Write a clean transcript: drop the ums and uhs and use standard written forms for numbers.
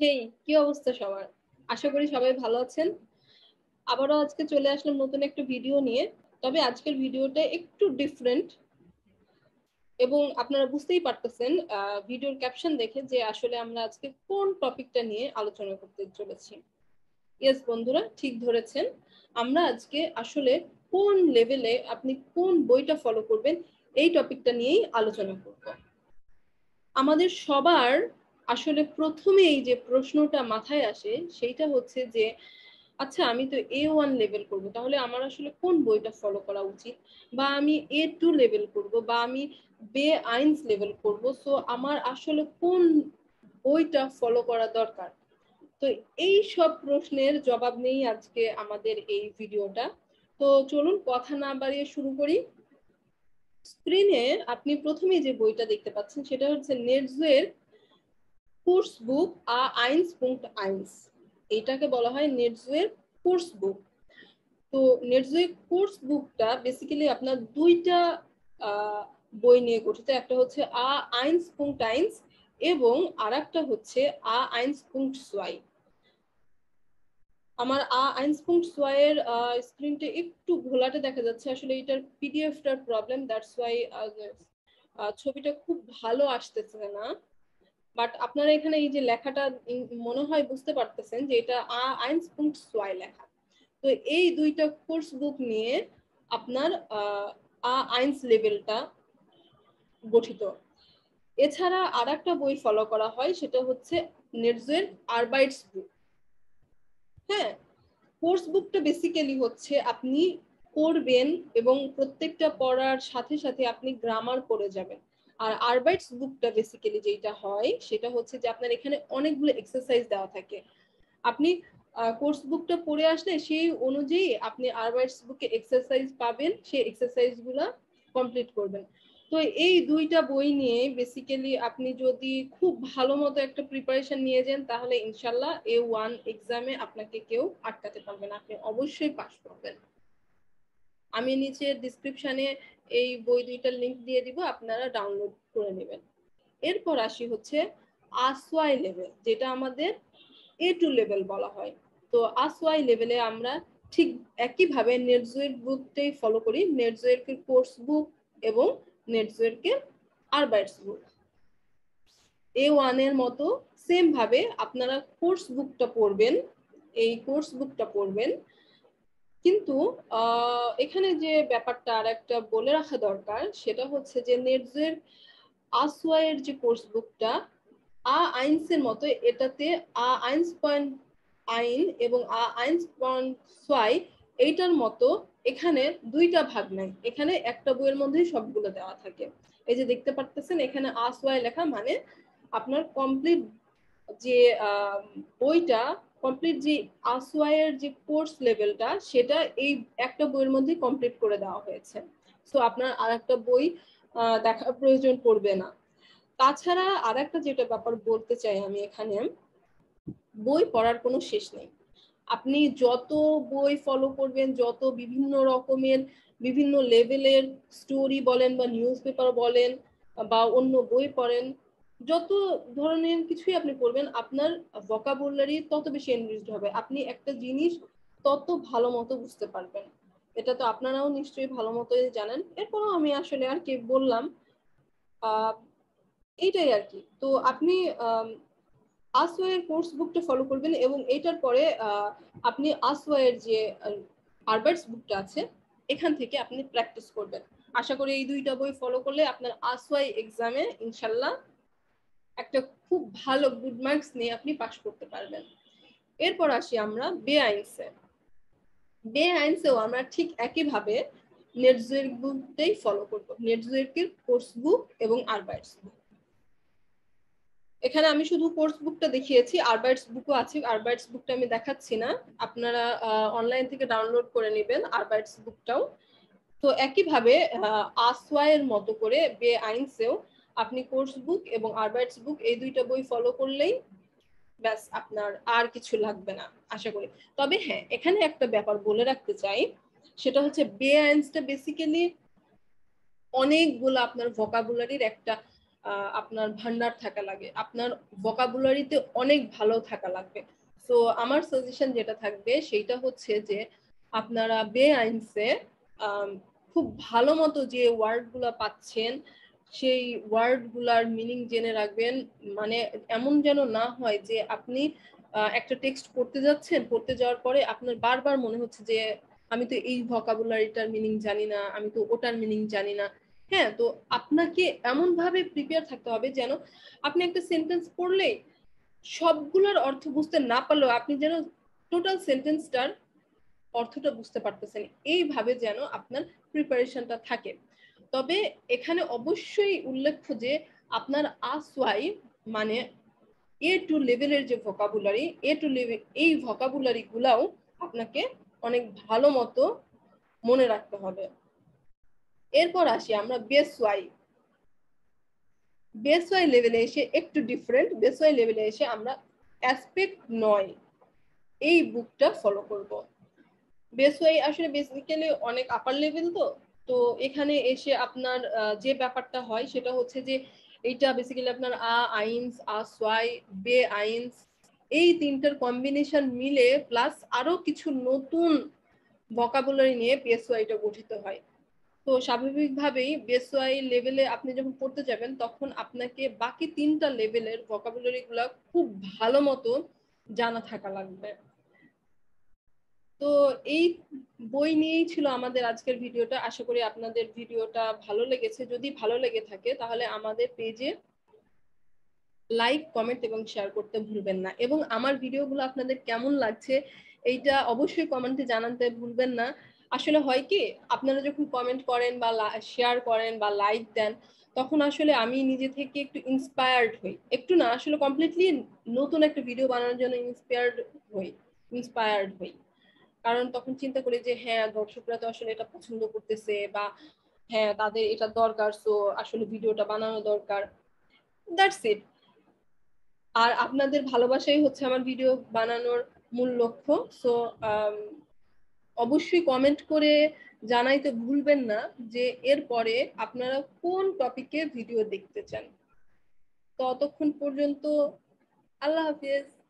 হেই, কি অবস্থা সবার? আশা করি সবাই ভালো আছেন। আবারও আজকে চলে আসলাম নতুন একটা ভিডিও নিয়ে। তবে আজকের ভিডিওটা একটু ডিফারেন্ট, এবং আপনারা বুঝতেই পারতেছেন ভিডিওর ক্যাপশন দেখে যে আসলে আমরা আজকে কোন টপিকটা নিয়ে আলোচনা করতে চলেছি। ইয়েস বন্ধুরা, ঠিক ধরেছেন, আমরা আজকে আসলে কোন লেভেলে আপনি কোন বইটা ফলো করবেন এই টপিকটা নিয়েই আলোচনা করব। আমাদের সবার আসলে প্রথমে এই যে প্রশ্নটা মাথায় আসে সেইটা হচ্ছে যে, আচ্ছা আমি তো A1 লেভেল করব, তাহলে আমার আসলে কোন বইটা ফলো করা উচিত, বা আমি A2 লেভেল করব, বা আমি B1 লেভেল করব, সো আমার আসলে কোন বইটা ফলো করা দরকার? তো এই সব প্রশ্নের জবাব নেই আজকে আমাদের এই ভিডিওটা। তো চলুন কথা না বাড়িয়ে শুরু করি। স্ক্রিনে আপনি প্রথমে যে বইটা দেখতে পাচ্ছেন সেটা হচ্ছে নেটজের কোর্স বুক A1.1। এটাকে বলা হয় নেটজের কোর্স বুক। তো নেটজের কোর্স বুকটা বেসিক্যালি আপনার দুইটা বই নিয়ে গঠিত। একটা হচ্ছে A1.1 এবং আরেকটা হচ্ছে A1.2। আমার A1.2 এর স্ক্রিনটা একটু ঘোলাটে দেখা যাচ্ছে, আসলে এটার পিডিএফটার প্রবলেম, দ্যাটস ওয়াই ছবিটা খুব ভালো আসতেছে না। বাট আপনারা এখানে এই যে লেখাটা মনে হয় বুঝতে পারতেছেন যে এটা A1.2 লেখা। তো এই দুইটা কোর্স বুক নিয়ে আপনার A1 লেভেলটা গঠিত। এছাড়া আর একটা বই ফলো করা হয়, সেটা হচ্ছে নেটজের আরবাইটস বুক। হ্যাঁ, কোর্স বুকটা বেসিক্যালি হচ্ছে আপনি পড়বেন এবং প্রত্যেকটা পড়ার সাথে সাথে আপনি গ্রামার পড়ে যাবেন। আর আরবাইটস বুকটা বেসিক্যালি যেটা হয় সেটা হচ্ছে যে আপনার এখানে অনেকগুলো এক্সারসাইজ দেওয়া থাকে। আপনি কোর্স বুকটা পড়ে আসলে সেই অনুযায়ী আপনি আরবাইটস বুকে এক্সারসাইজ পাবেন, সেই এক্সারসাইজগুলো কমপ্লিট করবেন। তো এই দুইটা বই নিয়ে বেসিক্যালি আপনি যদি খুব ভালো মতো একটা প্রিপারেশন নিয়ে যান, তাহলে ইনশাল্লাহ A1 এক্সামে আপনাকে কেউ আটকাতে পারবে না, আপনি অবশ্যই পাস করবেন। আমি নিচে ডিসক্রিপশনে এই বই দুইটার লিঙ্ক দিয়ে দিব, আপনারা ডাউনলোড করে নেবেন। এরপর আসি হচ্ছে A2 লেভেল, যেটা আমাদের A2 লেভেল বলা হয়। তো A2 লেভেলে আমরা ঠিক একইভাবে নেটজের বুকটাই ফলো করি, নেটজের কোর্স বুক এবং নেটজের আরবাইটস বুক। A1 এর মতো সেম ভাবে আপনারা কোর্স বুকটা পড়বেন, এই কোর্স বুকটা পড়বেন। কিন্তু এখানে যে ব্যাপারটা আর একটা বলে রাখা দরকার সেটা হচ্ছে যে নেটজের A2 এর যে কোর্স বুকটা A1 এর মতো, এটাতে A1.1 এবং A1.2 এইটার মতো এখানে দুইটা ভাগ নাই, এখানে একটা বইয়ের মধ্যে সবগুলো দেওয়া থাকে। এই যে দেখতে পারতেছেন এখানে A2 লেখা, মানে আপনার কমপ্লিট যে বইটা, কমপ্লিট যে A2 এর যে কোর্স লেভেলটা সেটা এই একটা বইয়ের মধ্যে কমপ্লিট করে দেওয়া হয়েছে। সো আপনার আর একটা বই দেখার প্রয়োজন পড়বে না। তাছাড়া আর একটা যেটা ব্যাপার বলতে চাই আমি, এখানে বই পড়ার কোনো শেষ নেই। আপনি যত বই ফলো করবেন, যত বিভিন্ন রকমের বিভিন্ন লেভেলের স্টোরি বলেন বা নিউজ পেপার বলেন বা অন্য বই পড়েন, যত ধরনের কিছুই আপনি পড়বেন, আপনার ভোকাবুলারি তত বেশি এনরিচড হবে, আপনি একটা জিনিস তত ভালো মতো বুঝতে পারবেন। এটা তো আপনারাও নিশ্চয়ই ভালো মতোই জানেন। এরপরও আমি আসলে আর কি বললাম, এইটাই আর কি। তো আপনি A2 এর কোর্স বুকটা ফলো করবেন এবং এটার পরে আপনি A2 এর যে আরবাইটস বুকটা আছে এখান থেকে আপনি প্র্যাকটিস করবেন। আশা করি এই দুইটা বই ফলো করলে আপনার A2 এক্সামে ইনশাল্লাহ একটা খুব ভালো গুড মার্কস নিয়ে আপনি পাস করতে পারবেন। এরপর আসি আমরা B1-এ। B1-এও আমরা ঠিক একইভাবে নেটজের বুকটাই ফলো করব, নেটজের কোর্স বুক এবং আরবাইটস বুক। এখানে আমি শুধু কোর্স বুকটা দেখিয়েছি, আরবাইটস বুকও আছে, আরবাইটস বুকটা আমি দেখাচ্ছি না, আপনারা অনলাইন থেকে ডাউনলোড করে নেবেন আরবাইটস বুকটাও। তো একইভাবে A2 এর মতো করে B1-এও আপনি কোর্স বুক এবং আরবাইটস বুক এই দুইটা বই ফলো করলেই ব্যাস, আপনার আর কিছু লাগবে না আশা করি। তবে হ্যাঁ, এখানে একটা ব্যাপার বলে রাখতে চাই, সেটা হচ্ছে B1-টা বেসিক্যালি অনেকগুলো আপনার ভোকাবুলারির একটা আপনার ভান্ডার থাকা লাগে, আপনার ভোকাবুলারিতে অনেক ভালো থাকা লাগবে। সো আমার সাজেশন যেটা থাকবে সেইটা হচ্ছে যে আপনারা বেআইনসে খুব ভালো মতো যে ওয়ার্ডগুলো পাচ্ছেন সেই ওয়ার্ডগুলার মিনিং জেনে রাখবেন। মানে এমন যেন না হয় যে আপনি একটা টেক্সট পড়তে যাচ্ছেন, পড়তে যাওয়ার পরে আপনার বারবার মনে হচ্ছে যে আমি তো এই ভোকাবুলারিটার মিনিং জানি না, আমি তো ওটার মিনিং জানি না। হ্যাঁ, তো আপনাকে এমন ভাবে প্রিপেয়ার থাকতে হবে যেন আপনি একটা সেন্টেন্স পড়লে সবগুলোর অর্থ বুঝতে না পারলেও আপনি যেন টোটাল সেন্টেন্সটার অর্থটা বুঝতে পারতেছেন, এইভাবে যেন আপনার প্রিপারেশনটা থাকে। তবে এখানে অবশ্যই উল্লেখ্য যে আপনার A2 মানে A2 লেভেলের যে ভোকাবুলারি, A2 লেভেল, এই ভোকাবুলারি গুলাও আপনাকে অনেক ভালো মতো মনে রাখতে হবে। এরপর আসি আমরা B2। B2 লেভেলে এসে একটু ডিফারেন্ট, B2 লেভেলে এসে আমরা অ্যাসপেক্ট 9 এই বুকটা ফলো করব। B2 আসলে বেসিক্যালি অনেক আপার লেভেল, তো তো এখানে এসে আপনার যে ব্যাপারটা হয় সেটা হচ্ছে যে এইটা বেসিক্যালি আপনার A1, A2, B1 এই তিনটার কম্বিনেশন মিলে প্লাস আরো কিছু নতুন ভোকাবুলারি নিয়ে B2টা গঠিত হয়। তো স্বাভাবিকভাবেই B2 লেভেলে আপনি যখন পড়তে যাবেন তখন আপনাকে বাকি তিনটা লেভেলের ভোকাবুলারিগুলো খুব ভালো মতো জানা থাকা লাগবে। তো এই বই নিয়েই ছিল আমাদের আজকের ভিডিওটা। আশা করি আপনাদের ভিডিওটা ভালো লেগেছে। যদি ভালো লেগে থাকে তাহলে আমাদের পেজে লাইক, কমেন্ট এবং শেয়ার করতে ভুলবেন না। এবং আমার ভিডিওগুলো আপনাদের কেমন লাগছে এইটা অবশ্যই কমেন্টে জানাতে ভুলবেন না। আসলে হয় কি, আপনারা যখন কমেন্ট করেন বা শেয়ার করেন বা লাইক দেন তখন আসলে আমি নিজে থেকে একটু ইন্সপায়ার্ড হই, একটু না আসলে কমপ্লিটলি নতুন একটা ভিডিও বানানোর জন্য ইন্সপায়ার্ড হই। কারণ তখন চিন্তা করি যে হ্যাঁ, দর্শকরা তো আসলে এটা পছন্দ করতেছে বা হ্যাঁ তাদের এটা দরকার, সো আসলে ভিডিওটা বানানো দরকার, দ্যাটস ইট। আর আপনাদের ভালোবাসাই হচ্ছে আমার ভিডিও বানানোর মূল লক্ষ্য। সো অবশ্যই কমেন্ট করে জানাইতে ভুলবেন না যে এরপরে আপনারা কোন টপিকে ভিডিও দেখতে চান। ততক্ষণ পর্যন্ত আল্লাহ হাফেজ।